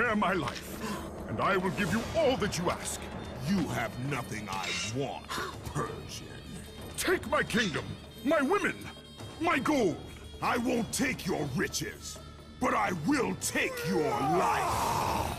spare my life, and I will give you all that you ask. You have nothing I want, Persian. Take my kingdom, my women, my gold. I won't take your riches, but I will take your life.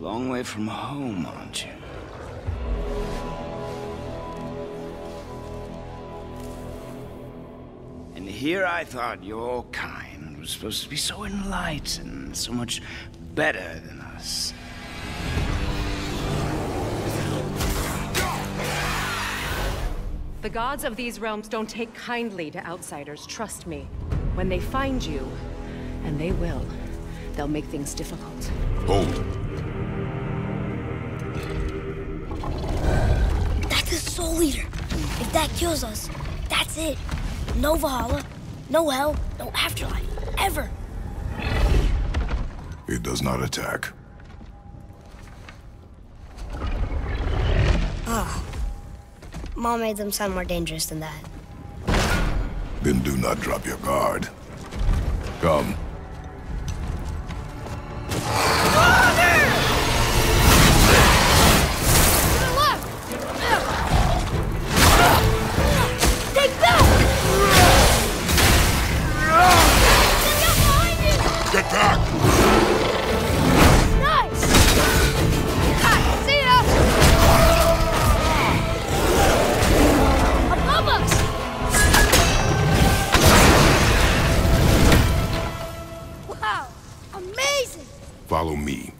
Long way from home, aren't you? And here I thought your kind was supposed to be so enlightened, so much better than us. The gods of these realms don't take kindly to outsiders, trust me. When they find you, and they will, they'll make things difficult. Hold. Soul Leader. If that kills us, that's it. No Valhalla, no hell, no afterlife, ever. It does not attack. Oh. Mom made them sound more dangerous than that. Then do not drop your guard. Come. Follow me.